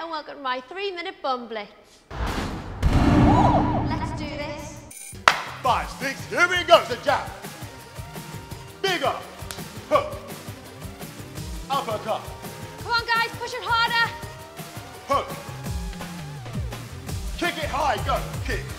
and welcome to my 3-minute bum blitz. Let's do this. 5, 6, here we go. The jab. Big up. Hook. Uppercut. Come on, guys, push it harder. Hook. Kick it high, go. Kick.